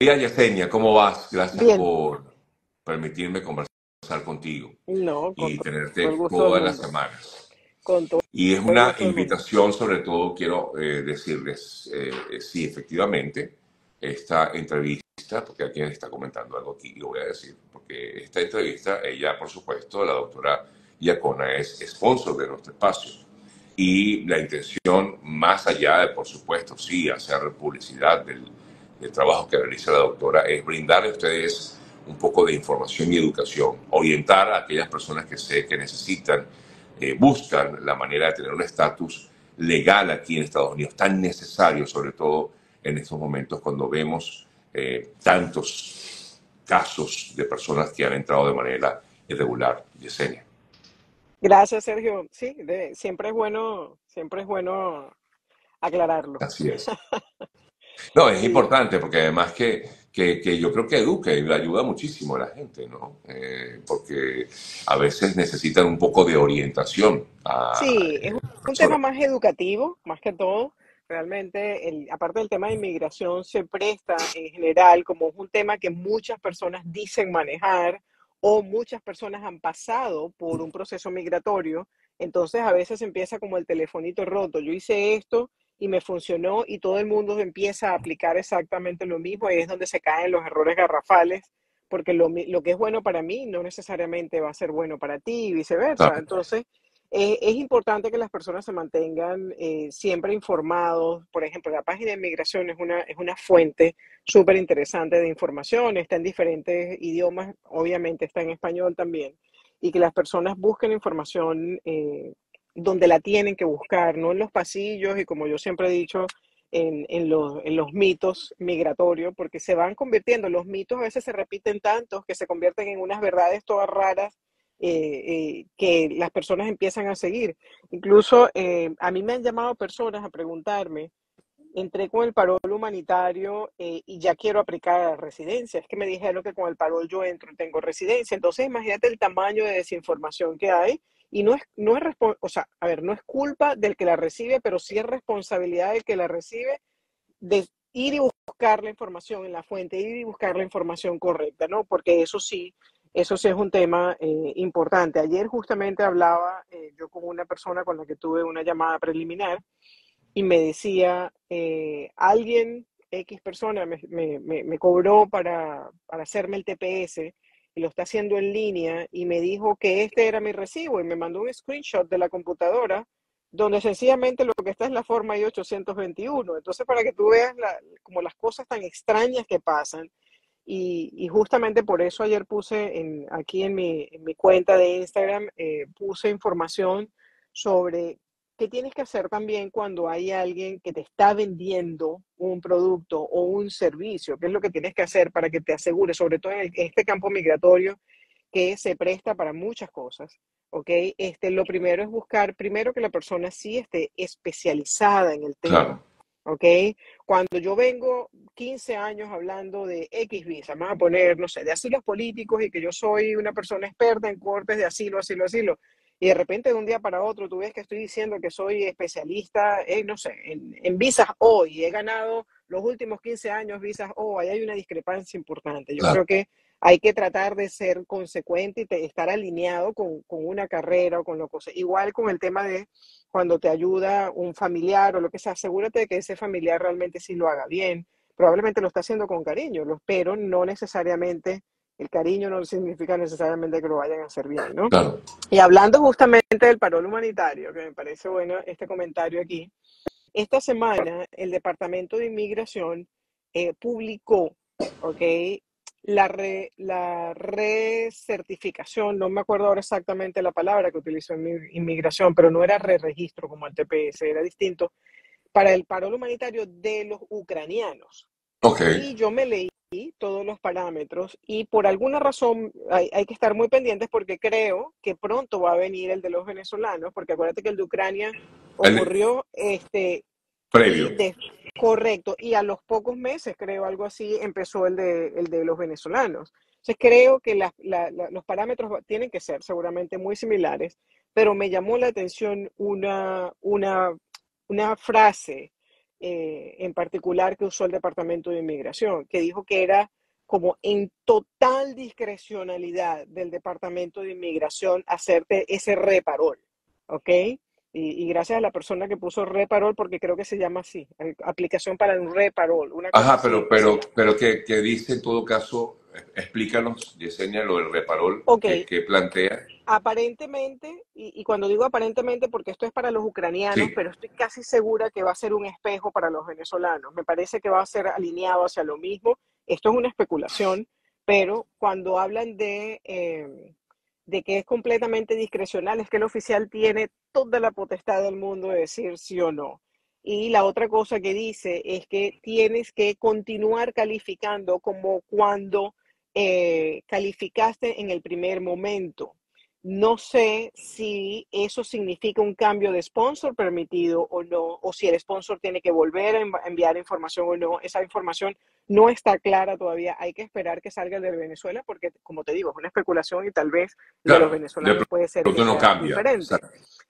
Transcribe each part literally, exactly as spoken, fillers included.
Buenos días, Yesenia, ¿cómo vas? Gracias Bien. por permitirme conversar contigo no, con, y tenerte todas las semanas. Con todo, y es una invitación, sobre todo quiero eh, decirles, eh, eh, sí, efectivamente, esta entrevista, porque alguien está comentando algo aquí, lo voy a decir, porque esta entrevista, ella, por supuesto, la doctora Iacona es sponsor de nuestro espacio. Y la intención, más allá de, por supuesto, sí, hacer publicidad del el trabajo que realiza la doctora, es brindarle a ustedes un poco de información y educación, orientar a aquellas personas que sé que necesitan, eh, buscan la manera de tener un estatus legal aquí en Estados Unidos, tan necesario, sobre todo en estos momentos cuando vemos eh, tantos casos de personas que han entrado de manera irregular. Yesenia. Gracias, Sergio. Sí, de, siempre es bueno, siempre es bueno aclararlo. Así es. No, es importante porque además que, que, que yo creo que educa y ayuda muchísimo a la gente, ¿no? Eh, porque a veces necesitan un poco de orientación. A, sí, es un, un tema más educativo, más que todo. Realmente, el, aparte del tema de inmigración, se presta en general como un tema que muchas personas dicen manejar o muchas personas han pasado por un proceso migratorio. Entonces, a veces empieza como el telefonito roto. Yo hice esto y me funcionó, y todo el mundo empieza a aplicar exactamente lo mismo, y es donde se caen los errores garrafales, porque lo, lo que es bueno para mí no necesariamente va a ser bueno para ti, y viceversa. Claro. Entonces, eh, es importante que las personas se mantengan eh, siempre informados. Por ejemplo, la página de inmigración es una, es una fuente súper interesante de información, está en diferentes idiomas, obviamente está en español también, y que las personas busquen información eh, donde la tienen que buscar, no en los pasillos y, como yo siempre he dicho, en, en, los, en los mitos migratorios, porque se van convirtiendo, los mitos a veces se repiten tantos que se convierten en unas verdades todas raras eh, eh, que las personas empiezan a seguir. Incluso eh, a mí me han llamado personas a preguntarme, entré con el parol humanitario eh, y ya quiero aplicar a la residencia, es que me dijeron que con el parol yo entro y tengo residencia. Entonces imagínate el tamaño de desinformación que hay. Y no es, no es, o sea, a ver, no es culpa del que la recibe, pero sí es responsabilidad del que la recibe de ir y buscar la información en la fuente, ir y buscar la información correcta, ¿no? Porque eso sí, eso sí es un tema eh, importante. Ayer justamente hablaba eh, yo con una persona con la que tuve una llamada preliminar y me decía, eh, alguien, X persona, me, me, me, me cobró para, para hacerme el T P S, y lo está haciendo en línea, y me dijo que este era mi recibo, y me mandó un screenshot de la computadora, donde sencillamente lo que está es la forma I ochocientos veintiuno. Entonces, para que tú veas la, como las cosas tan extrañas que pasan, y, y justamente por eso ayer puse en, aquí en mi, en mi cuenta de Instagram, eh, puse información sobre qué tienes que hacer también cuando hay alguien que te está vendiendo un producto o un servicio, qué es lo que tienes que hacer para que te asegures, sobre todo en, el, en este campo migratorio que se presta para muchas cosas, ¿ok? Este, lo primero es buscar, primero que la persona sí esté especializada en el tema, ¿ok? Cuando yo vengo quince años hablando de X visa, vamos a poner, no sé, de asilos políticos y que yo soy una persona experta en cortes de asilo, asilo, asilo, y de repente de un día para otro tú ves que estoy diciendo que soy especialista, eh, no sé, en, en visas O, y he ganado los últimos quince años visas O, ahí hay una discrepancia importante. Yo claro. creo que hay que tratar de ser consecuente y te, estar alineado con, con una carrera o con lo que sea. Igual con el tema de cuando te ayuda un familiar o lo que sea, asegúrate de que ese familiar realmente sí lo haga bien. Probablemente lo está haciendo con cariño, pero no necesariamente... El cariño no significa necesariamente que lo vayan a hacer bien, ¿no? Claro. Y hablando justamente del parol humanitario, que me parece bueno este comentario aquí, esta semana el Departamento de Inmigración eh, publicó, ¿ok? La, re, la recertificación, no me acuerdo ahora exactamente la palabra que utilizó en inmigración, pero no era re-registro como el T P S, era distinto, para el parol humanitario de los ucranianos. Okay. Y yo me leí todos los parámetros y por alguna razón hay, hay que estar muy pendientes porque creo que pronto va a venir el de los venezolanos, porque acuérdate que el de Ucrania ocurrió el, este previo. De, correcto, y a los pocos meses, creo, algo así, empezó el de, el de los venezolanos. Entonces creo que la, la, la, los parámetros tienen que ser seguramente muy similares, pero me llamó la atención una, una, una frase eh, en particular que usó el Departamento de Inmigración, que dijo que era como en total discrecionalidad del Departamento de Inmigración hacerte ese reparol, ¿ok? Y, y gracias a la persona que puso reparol, porque creo que se llama así, aplicación para un reparol. Una cosa Ajá, pero, así, pero, así. pero que, que dice en todo caso, explícanos, Yesenia, lo del reparol, okay. que, que plantea. Aparentemente, y, y cuando digo aparentemente porque esto es para los ucranianos, sí. pero estoy casi segura que va a ser un espejo para los venezolanos. Me parece que va a ser alineado hacia lo mismo. Esto es una especulación, pero cuando hablan de, eh, de que es completamente discrecional, es que el oficial tiene toda la potestad del mundo de decir sí o no. Y la otra cosa que dice es que tienes que continuar calificando como cuando eh, calificaste en el primer momento. No sé si eso significa un cambio de sponsor permitido o no, o si el sponsor tiene que volver a enviar información o no. Esa información no está clara todavía. Hay que esperar que salga el de Venezuela porque, como te digo, es una especulación y tal vez claro, de los venezolanos puede ser que no cambia, diferente.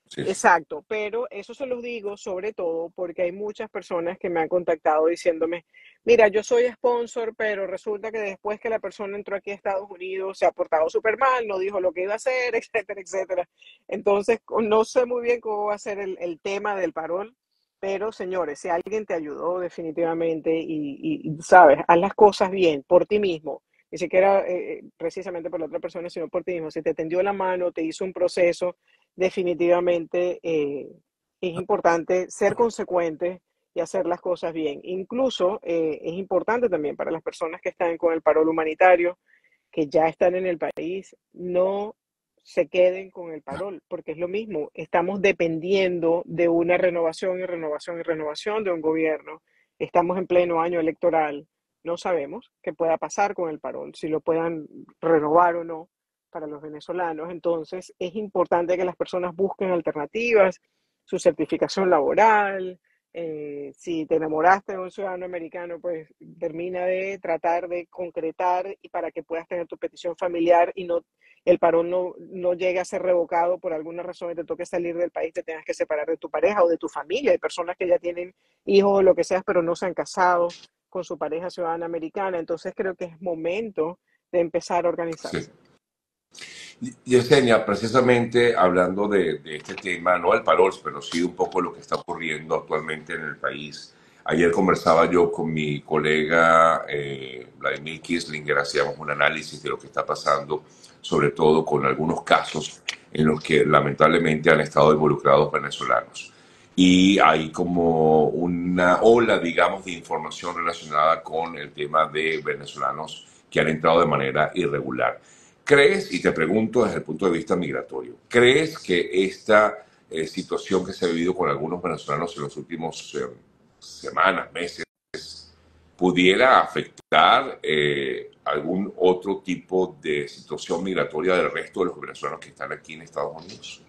Sí. Exacto, pero eso se los digo sobre todo porque hay muchas personas que me han contactado diciéndome, mira, yo soy sponsor, pero resulta que después que la persona entró aquí a Estados Unidos se ha portado súper mal, no dijo lo que iba a hacer, etcétera, etcétera. Entonces, no sé muy bien cómo va a ser el, el tema del parol, pero señores, si alguien te ayudó definitivamente y, y sabes, haz las cosas bien por ti mismo, ni siquiera eh, precisamente por la otra persona, sino por ti mismo. Si te tendió la mano, te hizo un proceso, definitivamente eh, es importante ser consecuente y hacer las cosas bien. Incluso eh, es importante también para las personas que están con el parol humanitario, que ya están en el país, no se queden con el parol, porque es lo mismo. Estamos dependiendo de una renovación y renovación y renovación de un gobierno. Estamos en pleno año electoral. No sabemos qué pueda pasar con el parol, si lo puedan renovar o no para los venezolanos. Entonces, es importante que las personas busquen alternativas, su certificación laboral. Eh, si te enamoraste de un ciudadano americano, pues termina de tratar de concretar y para que puedas tener tu petición familiar y no el parol no, no llegue a ser revocado por alguna razón y te toque salir del país, te tengas que separar de tu pareja o de tu familia. Hay personas que ya tienen hijos o lo que sea, pero no se han casado con su pareja ciudadana americana. Entonces, creo que es momento de empezar a organizarse. Sí. Yesenia, precisamente hablando de, de este tema, no al parol, pero sí un poco lo que está ocurriendo actualmente en el país. Ayer conversaba yo con mi colega eh, Vladimir Kislinger, hacíamos un análisis de lo que está pasando, sobre todo con algunos casos en los que lamentablemente han estado involucrados venezolanos. Y hay como una ola, digamos, de información relacionada con el tema de venezolanos que han entrado de manera irregular. ¿Crees, y te pregunto desde el punto de vista migratorio, crees que esta eh, situación que se ha vivido con algunos venezolanos en los últimos eh, semanas, meses, pudiera afectar eh, algún otro tipo de situación migratoria del resto de los venezolanos que están aquí en Estados Unidos?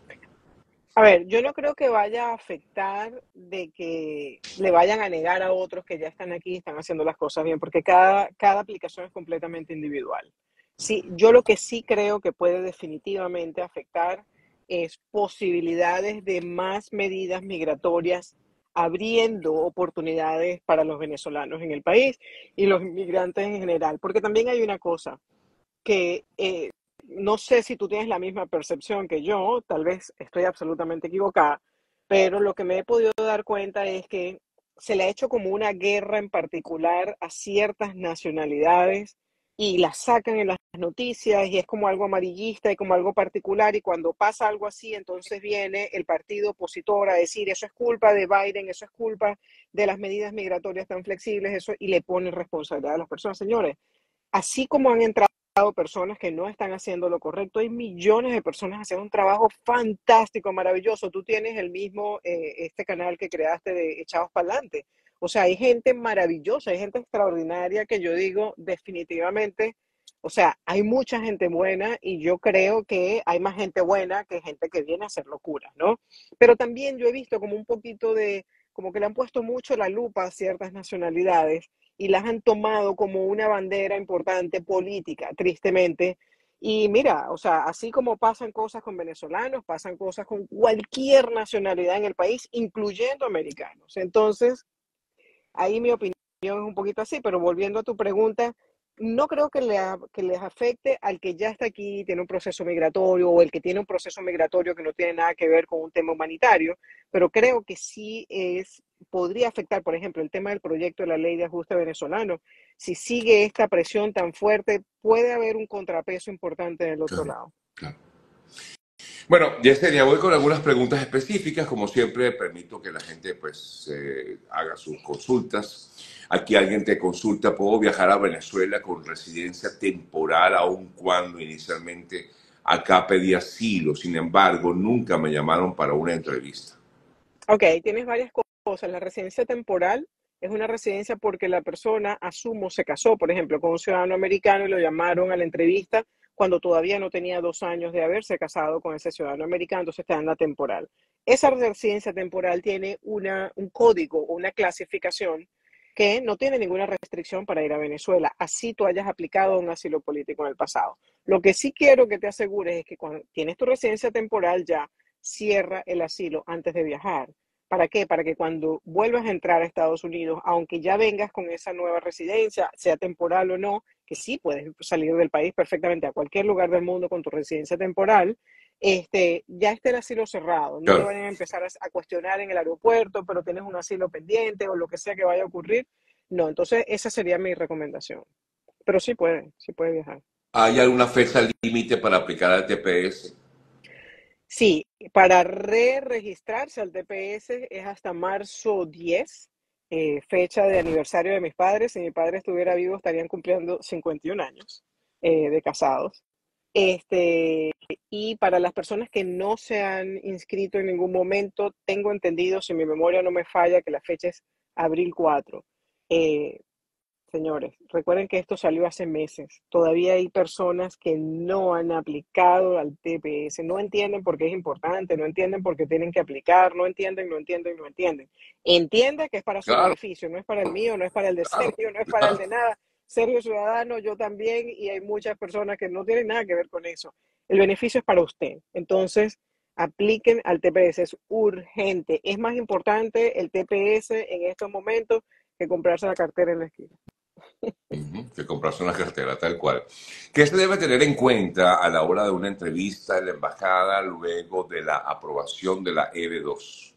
A ver, yo no creo que vaya a afectar de que le vayan a negar a otros que ya están aquí y están haciendo las cosas bien, porque cada, cada aplicación es completamente individual. Sí, yo lo que sí creo que puede definitivamente afectar es posibilidades de más medidas migratorias abriendo oportunidades para los venezolanos en el país y los inmigrantes en general. Porque también hay una cosa que eh, no sé si tú tienes la misma percepción que yo, tal vez estoy absolutamente equivocada, pero lo que me he podido dar cuenta es que se le ha hecho como una guerra en particular a ciertas nacionalidades y las sacan en las noticias y es como algo amarillista y como algo particular y cuando pasa algo así entonces viene el partido opositor a decir eso es culpa de Biden, eso es culpa de las medidas migratorias tan flexibles eso y le ponen responsabilidad a las personas. Señores, así como han entrado personas que no están haciendo lo correcto, hay millones de personas haciendo un trabajo fantástico, maravilloso. Tú tienes el mismo, eh, este canal que creaste de Echados Pa'lante. O sea, hay gente maravillosa, hay gente extraordinaria que yo digo definitivamente, o sea, hay mucha gente buena y yo creo que hay más gente buena que gente que viene a hacer locuras, ¿no? Pero también yo he visto como un poquito de, como que le han puesto mucho la lupa a ciertas nacionalidades y las han tomado como una bandera importante política, tristemente. Y mira, o sea, así como pasan cosas con venezolanos, pasan cosas con cualquier nacionalidad en el país, incluyendo americanos. Entonces, Ahí mi opinión es un poquito así, pero volviendo a tu pregunta, no creo que, le, que les afecte al que ya está aquí, tiene un proceso migratorio, o el que tiene un proceso migratorio que no tiene nada que ver con un tema humanitario, pero creo que sí es, podría afectar, por ejemplo, el tema del proyecto de la ley de ajuste venezolano. Si sigue esta presión tan fuerte, puede haber un contrapeso importante del otro claro, lado. Claro. Bueno, Yesenia, voy con algunas preguntas específicas. Como siempre, permito que la gente pues eh, haga sus consultas. Aquí alguien te consulta, ¿puedo viajar a Venezuela con residencia temporal aun cuando inicialmente acá pedí asilo? Sin embargo, nunca me llamaron para una entrevista. Ok, tienes varias cosas. La residencia temporal es una residencia porque la persona, asumo, se casó, por ejemplo, con un ciudadano americano y lo llamaron a la entrevista cuando todavía no tenía dos años de haberse casado con ese ciudadano americano, entonces está en la temporal. Esa residencia temporal tiene una, un código, una clasificación que no tiene ninguna restricción para ir a Venezuela, así tú hayas aplicado un asilo político en el pasado. Lo que sí quiero que te asegures es que cuando tienes tu residencia temporal ya, cierra el asilo antes de viajar. ¿Para qué? Para que cuando vuelvas a entrar a Estados Unidos, aunque ya vengas con esa nueva residencia, sea temporal o no, que sí puedes salir del país perfectamente a cualquier lugar del mundo con tu residencia temporal, este, ya esté el asilo cerrado. No claro. Te van a empezar a, a cuestionar en el aeropuerto, pero tienes un asilo pendiente o lo que sea que vaya a ocurrir. No, entonces esa sería mi recomendación. Pero sí puede, sí puede viajar. ¿Hay alguna fecha límite para aplicar al T P S? Sí, para re-registrarse al T P S es hasta marzo diez, eh, fecha de aniversario de mis padres. Si mi padre estuviera vivo, estarían cumpliendo cincuenta y un años eh, de casados. Este, y para las personas que no se han inscrito en ningún momento, tengo entendido, si mi memoria no me falla, que la fecha es abril cuatro. Eh, Señores, recuerden que esto salió hace meses. Todavía hay personas que no han aplicado al T P S, no entienden por qué es importante, no entienden por qué tienen que aplicar, no entienden, no entienden, no entienden. Entienda que es para su claro. beneficio, no es para el mío, no es para el de Sergio, claro. no es para el de nada. Sergio ciudadano, yo también, y hay muchas personas que no tienen nada que ver con eso. El beneficio es para usted. Entonces, apliquen al T P S, es urgente. Es más importante el T P S en estos momentos que comprarse la cartera en la esquina. Que comprarse una cartera, tal cual. ¿Qué se debe tener en cuenta a la hora de una entrevista en la embajada luego de la aprobación de la E B dos?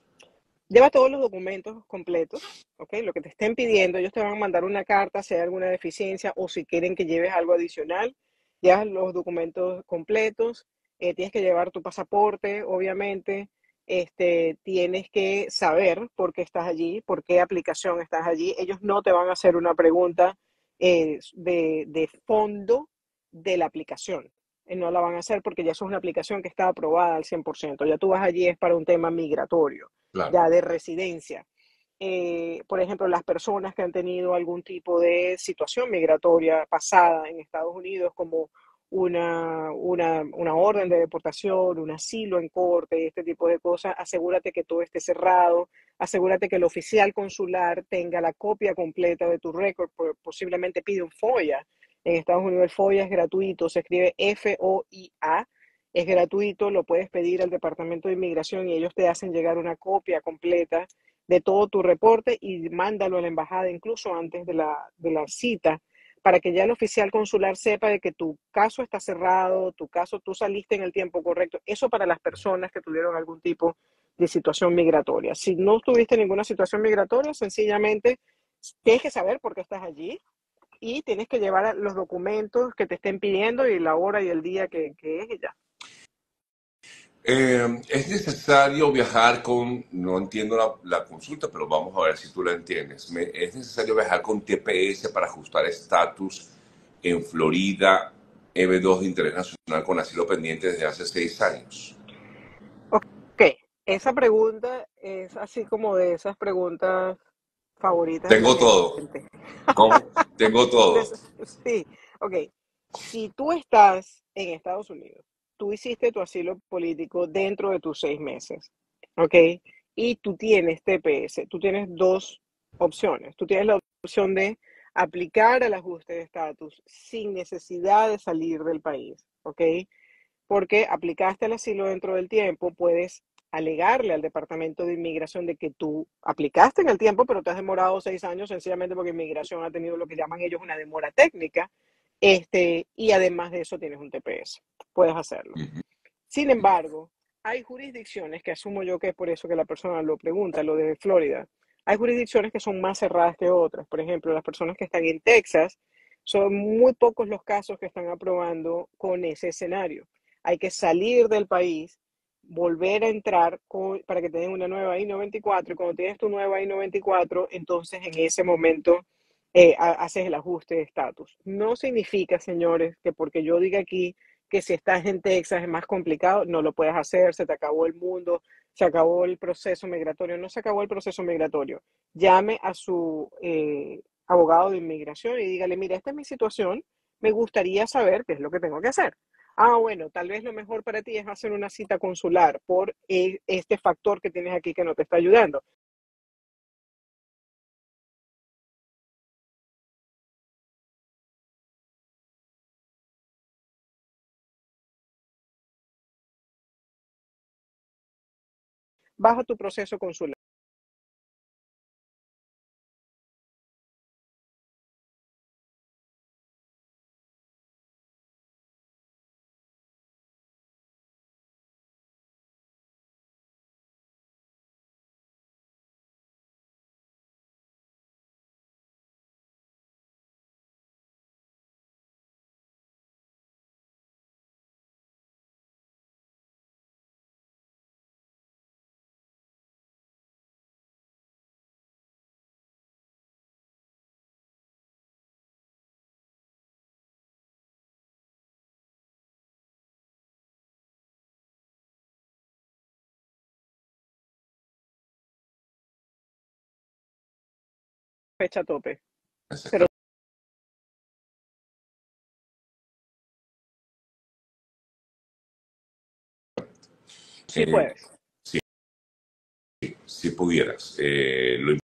Lleva todos los documentos completos, ¿ok? Lo que te estén pidiendo, ellos te van a mandar una carta si hay alguna deficiencia o si quieren que lleves algo adicional. Llevas los documentos completos, eh, tienes que llevar tu pasaporte, obviamente. Este, tienes que saber por qué estás allí, por qué aplicación estás allí. Ellos no te van a hacer una pregunta eh, de, de fondo de la aplicación. Eh, no la van a hacer porque ya eso es una aplicación que está aprobada al cien por ciento. Ya tú vas allí es para un tema migratorio, claro. ya de residencia. Eh, por ejemplo, las personas que han tenido algún tipo de situación migratoria pasada en Estados Unidos como Una, una, una orden de deportación, un asilo en corte, este tipo de cosas, asegúrate que todo esté cerrado, asegúrate que el oficial consular tenga la copia completa de tu récord, posiblemente pide un FOIA. En Estados Unidos el FOIA es gratuito, se escribe F O I A, es gratuito, lo puedes pedir al Departamento de Inmigración y ellos te hacen llegar una copia completa de todo tu reporte y mándalo a la embajada incluso antes de la, de la cita, para que ya el oficial consular sepa de que tu caso está cerrado, tu caso, tú saliste en el tiempo correcto. Eso para las personas que tuvieron algún tipo de situación migratoria. Si no tuviste ninguna situación migratoria, sencillamente tienes que saber por qué estás allí y tienes que llevar los documentos que te estén pidiendo y la hora y el día que, que es y ya. Eh, es necesario viajar con, no entiendo la, la consulta, pero vamos a ver si tú la entiendes. Me, es necesario viajar con T P S para ajustar estatus en Florida, E B dos de interés nacional con asilo pendiente desde hace seis años. Ok, esa pregunta es así como de esas preguntas favoritas. Tengo todo. ¿Cómo? Tengo todo. Sí, ok. Si tú estás en Estados Unidos, tú hiciste tu asilo político dentro de tus seis meses, ¿ok? Y tú tienes T P S, tú tienes dos opciones. Tú tienes la opción de aplicar al ajuste de estatus sin necesidad de salir del país, ¿ok? Porque aplicaste el asilo dentro del tiempo, puedes alegarle al Departamento de Inmigración de que tú aplicaste en el tiempo, pero te has demorado seis años sencillamente porque Inmigración ha tenido lo que llaman ellos una demora técnica, este, y además de eso tienes un T P S. Puedes hacerlo. Sin embargo, hay jurisdicciones, que asumo yo que es por eso que la persona lo pregunta, lo de Florida, hay jurisdicciones que son más cerradas que otras. Por ejemplo, las personas que están en Texas, son muy pocos los casos que están aprobando con ese escenario. Hay que salir del país, volver a entrar con, para que tengas una nueva I noventa y cuatro, y cuando tienes tu nueva I noventa y cuatro, entonces en ese momento eh, haces el ajuste de estatus. No significa, señores, que porque yo diga aquí que si estás en Texas es más complicado, no lo puedes hacer, se te acabó el mundo, se acabó el proceso migratorio. No se acabó el proceso migratorio. Llame a su eh, abogado de inmigración y dígale, mira, esta es mi situación, me gustaría saber qué es lo que tengo que hacer. Ah, bueno, tal vez lo mejor para ti es hacer una cita consular por este factor que tienes aquí que no te está ayudando. Baja tu proceso consular. Fecha tope. Pero sí eh, puedes. Si, si pudieras. Eh, lo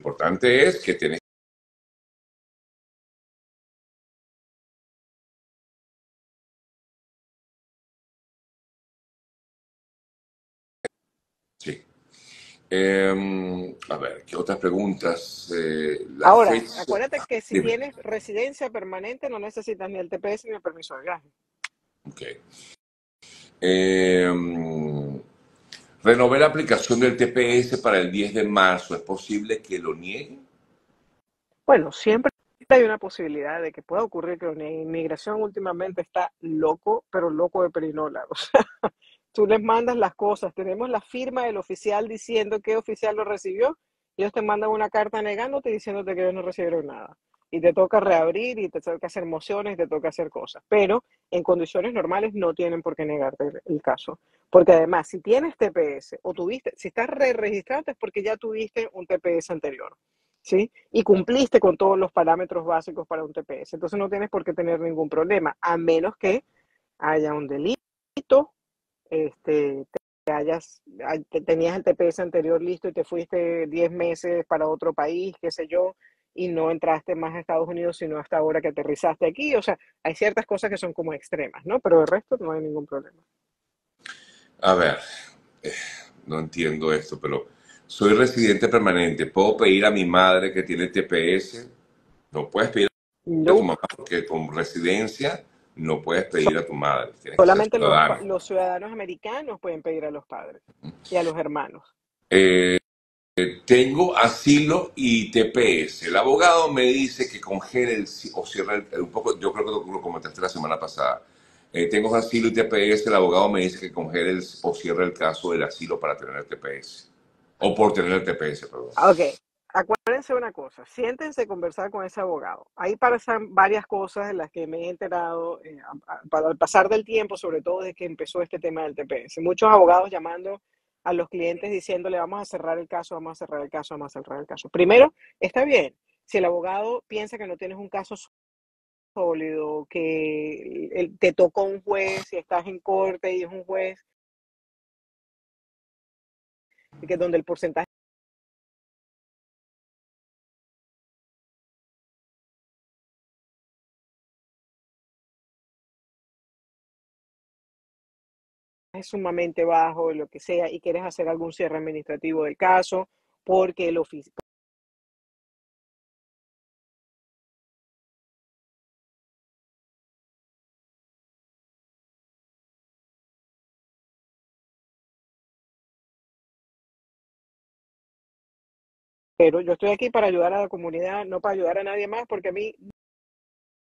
importante es que tienes Eh, a ver, ¿qué otras preguntas? Eh, Ahora, fecha... acuérdate que si Dime. Tienes residencia permanente no necesitas ni el T P S ni el permiso de viaje. Ok. Eh, renové la aplicación del T P S para el diez de marzo. ¿Es posible que lo nieguen? Bueno, siempre hay una posibilidad de que pueda ocurrir que la inmigración últimamente está loco, pero loco de perinola. O sea, tú les mandas las cosas, tenemos la firma del oficial diciendo qué oficial lo recibió, y ellos te mandan una carta negándote diciéndote que ellos no recibieron nada. Y te toca reabrir, y te toca hacer mociones, y te toca hacer cosas. Pero en condiciones normales no tienen por qué negarte el caso. Porque además, si tienes T P S, o tuviste, si estás re-registrado es porque ya tuviste un T P S anterior, ¿sí? Y cumpliste con todos los parámetros básicos para un T P S. Entonces no tienes por qué tener ningún problema, a menos que haya un delito, Este, te hayas, te tenías el T P S anterior listo y te fuiste diez meses para otro país, qué sé yo, y no entraste más a Estados Unidos sino hasta ahora que aterrizaste aquí. O sea, hay ciertas cosas que son como extremas, ¿no? Pero el resto no hay ningún problema. A ver, eh, no entiendo esto, pero soy residente permanente. ¿Puedo pedir a mi madre que tiene T P S? No puedes pedir no. a tu mamá porque con residencia... No puedes pedir a tu madre. Solamente los ciudadanos. los ciudadanos americanos pueden pedir a los padres y a los hermanos. Eh, tengo asilo y T P S. El abogado me dice que congele el, o cierra el, un poco, yo creo que lo comentaste la semana pasada. Eh, tengo asilo y T P S, el abogado me dice que congele el, o cierra el caso del asilo para tener el T P S. O por tener el T P S, perdón. Ok. Acuérdense una cosa, siéntense a conversar con ese abogado. Ahí pasan varias cosas de las que me he enterado eh, al pasar del tiempo, sobre todo desde que empezó este tema del T P S. Muchos abogados llamando a los clientes diciéndole vamos a cerrar el caso, vamos a cerrar el caso, vamos a cerrar el caso. Primero, está bien, si el abogado piensa que no tienes un caso sólido, que te tocó un juez y estás en corte y es un juez que donde el porcentaje es sumamente bajo, lo que sea, y quieres hacer algún cierre administrativo del caso, porque el oficio... Pero yo estoy aquí para ayudar a la comunidad, no para ayudar a nadie más, porque a mí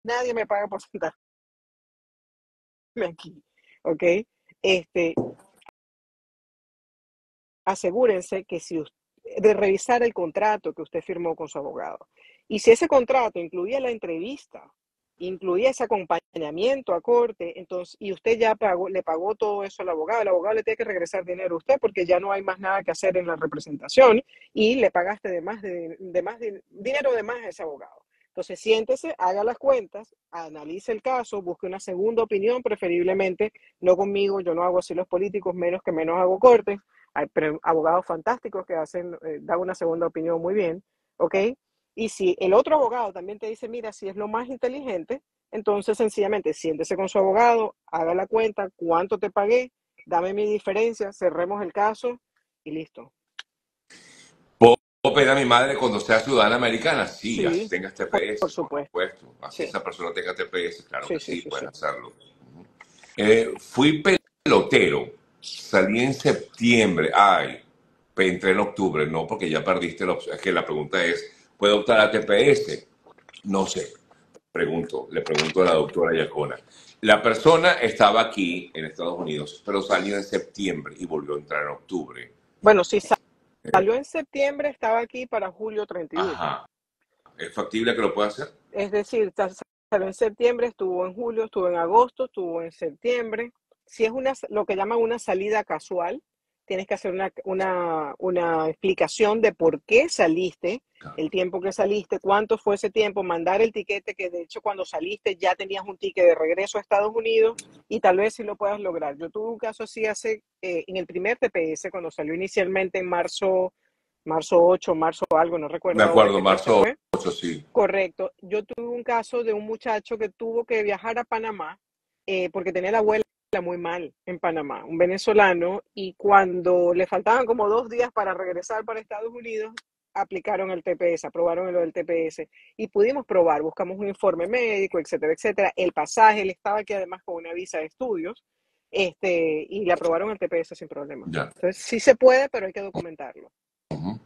nadie me paga por sentarme aquí, ¿ok? Este, asegúrense que si usted, de revisar el contrato que usted firmó con su abogado. Y si ese contrato incluía la entrevista, incluía ese acompañamiento a corte, entonces, y usted ya pagó, le pagó todo eso al abogado, el abogado le tiene que regresar dinero a usted porque ya no hay más nada que hacer en la representación y le pagaste de más, de, de más de, dinero de más a ese abogado. Entonces, siéntese, haga las cuentas, analice el caso, busque una segunda opinión, preferiblemente no conmigo, yo no hago así los políticos, menos que menos hago cortes. Hay abogados fantásticos que hacen, eh, dan una segunda opinión muy bien, ¿ok? Y si el otro abogado también te dice, mira, si es lo más inteligente, entonces sencillamente siéntese con su abogado, haga la cuenta, cuánto te pagué, dame mi diferencia, cerremos el caso y listo. ¿Puedo pedir a mi madre cuando sea ciudadana americana? Sí, sí, así tengas T P S, por supuesto. Por supuesto. Así sí. Esa persona tenga T P S, claro sí, que sí, sí pueden sí. hacerlo. Eh, fui pelotero, salí en septiembre, ay, entré en octubre, no, porque ya perdiste la opción. Es que la pregunta es, ¿puedo optar a T P S? No sé, pregunto, le pregunto a la doctora Iacona. La persona estaba aquí en Estados Unidos, pero salió en septiembre y volvió a entrar en octubre. Bueno, sí, si salió en septiembre, estaba aquí para julio treinta y uno. Ajá. ¿Es factible que lo pueda hacer? Es decir, salió en septiembre, estuvo en julio, estuvo en agosto, estuvo en septiembre. Si es una, lo que llaman una salida casual, tienes que hacer una, una, una explicación de por qué saliste, claro, el tiempo que saliste, cuánto fue ese tiempo, mandar el tiquete, que de hecho cuando saliste ya tenías un ticket de regreso a Estados Unidos, y tal vez si sí lo puedas lograr. Yo tuve un caso así hace, eh, en el primer T P S, cuando salió inicialmente en marzo, marzo ocho, marzo algo, no recuerdo. Me acuerdo, marzo ocho, sí. Correcto. Yo tuve un caso de un muchacho que tuvo que viajar a Panamá, eh, porque tenía la abuela muy mal en Panamá, un venezolano, y cuando le faltaban como dos días para regresar para Estados Unidos, aplicaron el T P S, aprobaron lo del T P S, y pudimos probar, buscamos un informe médico, etcétera, etcétera, el pasaje, él estaba aquí además con una visa de estudios, este, y le aprobaron el T P S sin problema. Ya. Entonces sí se puede, pero hay que documentarlo. Uh-huh.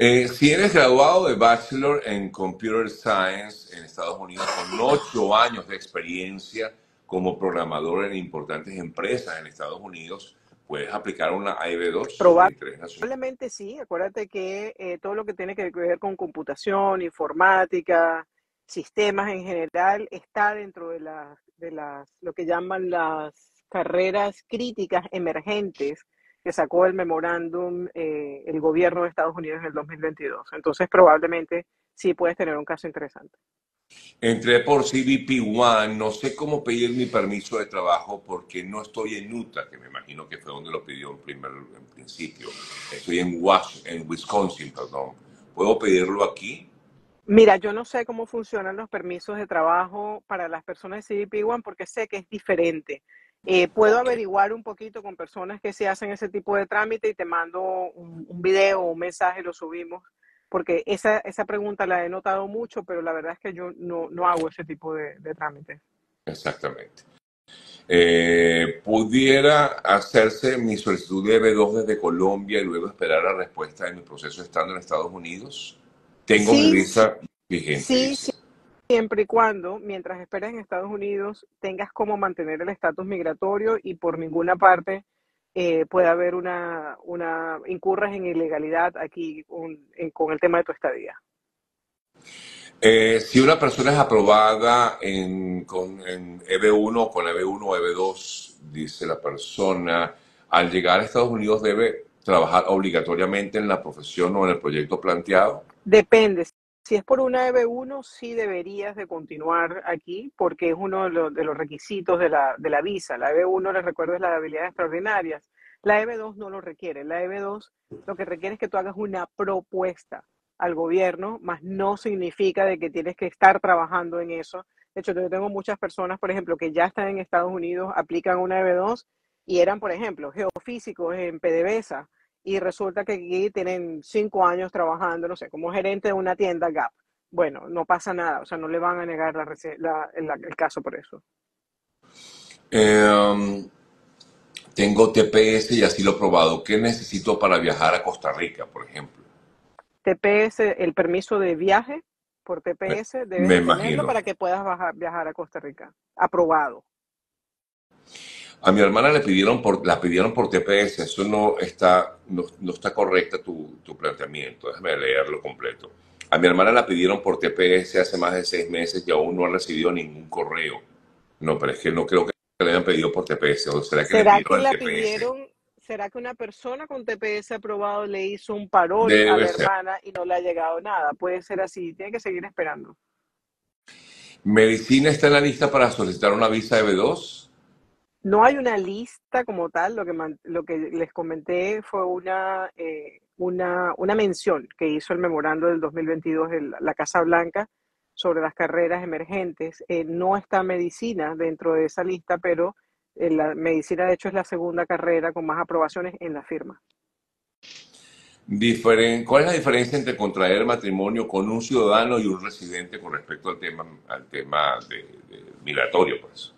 eh, si eres graduado de Bachelor en Computer Science en Estados Unidos con ocho años de experiencia como programador en importantes empresas en Estados Unidos, puedes aplicar una I B dos. Probablemente sí. Acuérdate que eh, todo lo que tiene que ver con computación, informática, sistemas en general, está dentro de, la, de las, lo que llaman las carreras críticas emergentes que sacó el memorándum eh, el gobierno de Estados Unidos en el dos mil veintidós. Entonces, probablemente sí puedes tener un caso interesante. Entré por C B P uno, no sé cómo pedir mi permiso de trabajo porque no estoy en Utah, que me imagino que fue donde lo pidió en, primer, en principio. Estoy en, Washington, en Wisconsin, perdón. ¿Puedo pedirlo aquí? Mira, yo no sé cómo funcionan los permisos de trabajo para las personas de C B P uno porque sé que es diferente. Eh, puedo averiguar un poquito con personas que se hacen ese tipo de trámite y te mando un, un video o un mensaje, lo subimos. Porque esa, esa pregunta la he notado mucho, pero la verdad es que yo no, no hago ese tipo de, de trámites. Exactamente. Eh, ¿Pudiera hacerse mi solicitud de E B dos desde Colombia y luego esperar la respuesta de mi proceso estando en Estados Unidos? Tengo sí, mi visa vigente. Sí, sí, siempre y cuando, mientras esperas en Estados Unidos, tengas como mantener el estatus migratorio y por ninguna parte... Eh, puede haber una, una incurras en ilegalidad aquí un, en, con el tema de tu estadía. Eh, si una persona es aprobada en, con, en E B uno, con E B uno o E B dos, dice la persona, al llegar a Estados Unidos debe trabajar obligatoriamente en la profesión o en el proyecto planteado. Depende. Si es por una E B uno, sí deberías de continuar aquí porque es uno de los, de los requisitos de la, de la visa. La E B uno, les recuerdo, es la de habilidades extraordinarias. La E B dos no lo requiere. La E B dos lo que requiere es que tú hagas una propuesta al gobierno, más no significa de que tienes que estar trabajando en eso. De hecho, yo tengo muchas personas, por ejemplo, que ya están en Estados Unidos, aplican una E B dos y eran, por ejemplo, geofísicos en P D V S A, y resulta que aquí tienen cinco años trabajando, no sé, como gerente de una tienda Gap. Bueno, no pasa nada, o sea, no le van a negar la, la, la, el caso por eso. Eh, um, tengo T P S y así lo he probado. ¿Qué necesito para viajar a Costa Rica, por ejemplo? T P S, el permiso de viaje por T P S, me, debes me tenerlo imagino. Para que puedas bajar, viajar a Costa Rica. Aprobado. A mi hermana le pidieron por, la pidieron por T P S. Eso no está, no, no está correcta tu, tu planteamiento. Déjame leerlo completo. A mi hermana la pidieron por T P S hace más de seis meses y aún no ha recibido ningún correo. No, pero es que no creo que le hayan pedido por T P S. ¿O será que, ¿Será que la T P S? Pidieron? ¿Será que una persona con T P S aprobado le hizo un parol Debe a la ser. hermana y no le ha llegado nada? Puede ser así. Tiene que seguir esperando. ¿Medicina está en la lista para solicitar una visa E B dos? No hay una lista como tal, lo que, lo que les comenté fue una, eh, una, una mención que hizo el memorando del dos mil veintidós de la Casa Blanca sobre las carreras emergentes. Eh, no está medicina dentro de esa lista, pero eh, la medicina de hecho es la segunda carrera con más aprobaciones en la firma. Diferen, ¿Cuál es la diferencia entre contraer matrimonio con un ciudadano y un residente con respecto al tema, al tema de, de migratorio, pues?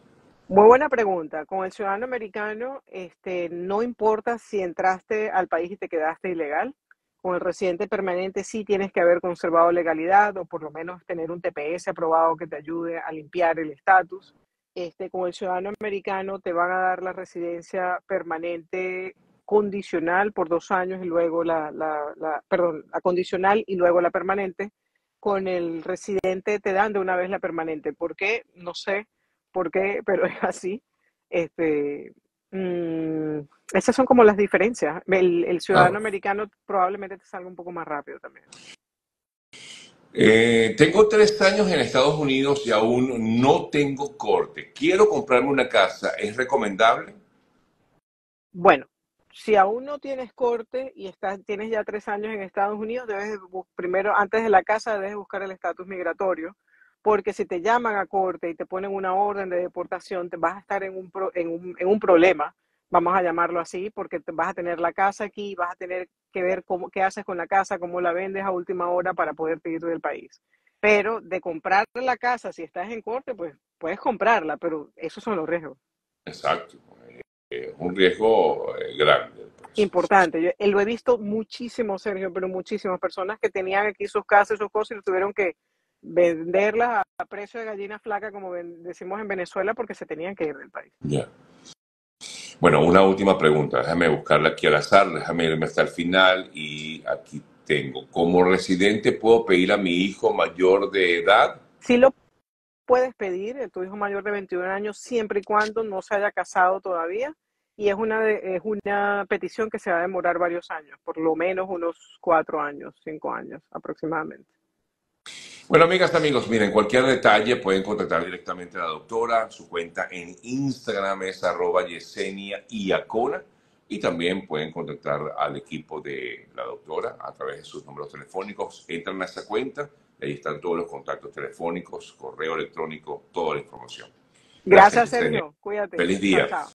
Muy buena pregunta. Con el ciudadano americano, este, no importa si entraste al país y te quedaste ilegal. Con el residente permanente sí tienes que haber conservado legalidad o por lo menos tener un T P S aprobado que te ayude a limpiar el estatus. Este, con el ciudadano americano te van a dar la residencia permanente condicional por dos años y luego la, la, la, perdón, la condicional y luego la permanente. Con el residente te dan de una vez la permanente. ¿Por qué? No sé. ¿Por qué? Pero es así. Este, mmm, esas son como las diferencias. El, el ciudadano ah. americano probablemente te salga un poco más rápido también. Eh, tengo tres años en Estados Unidos y aún no tengo corte. Quiero comprarme una casa. ¿Es recomendable? Bueno, si aún no tienes corte y estás, tienes ya tres años en Estados Unidos, debes primero, antes de la casa, debes buscar el estatus migratorio. Porque si te llaman a corte y te ponen una orden de deportación, te vas a estar en un, pro, en, un, en un problema, vamos a llamarlo así, porque te vas a tener la casa aquí, vas a tener que ver cómo, qué haces con la casa, cómo la vendes a última hora para poder irte del país. Pero de comprar la casa, si estás en corte, pues puedes comprarla, pero esos son los riesgos. Exacto, es un riesgo grande. Importante. Yo lo he visto muchísimo, Sergio, pero muchísimas personas que tenían aquí sus casas, sus cosas y tuvieron que venderlas a precio de gallina flaca, como decimos en Venezuela, porque se tenían que ir del país. Yeah. Bueno, una última pregunta. Déjame buscarla aquí al azar, déjame irme hasta el final y aquí tengo. ¿Como residente puedo pedir a mi hijo mayor de edad? Sí lo puedes pedir, tu hijo mayor de veintiún años, siempre y cuando no se haya casado todavía. Y es una, es una petición que se va a demorar varios años, por lo menos unos cuatro años, cinco años aproximadamente. Bueno, amigas, amigos, miren, cualquier detalle pueden contactar directamente a la doctora. Su cuenta en Instagram es arroba Yesenia Iacona. Y también pueden contactar al equipo de la doctora a través de sus números telefónicos. Entran a esa cuenta, ahí están todos los contactos telefónicos, correo electrónico, toda la información. Gracias, Gracias Sergio. Cuídate. Feliz día. Chao, chao.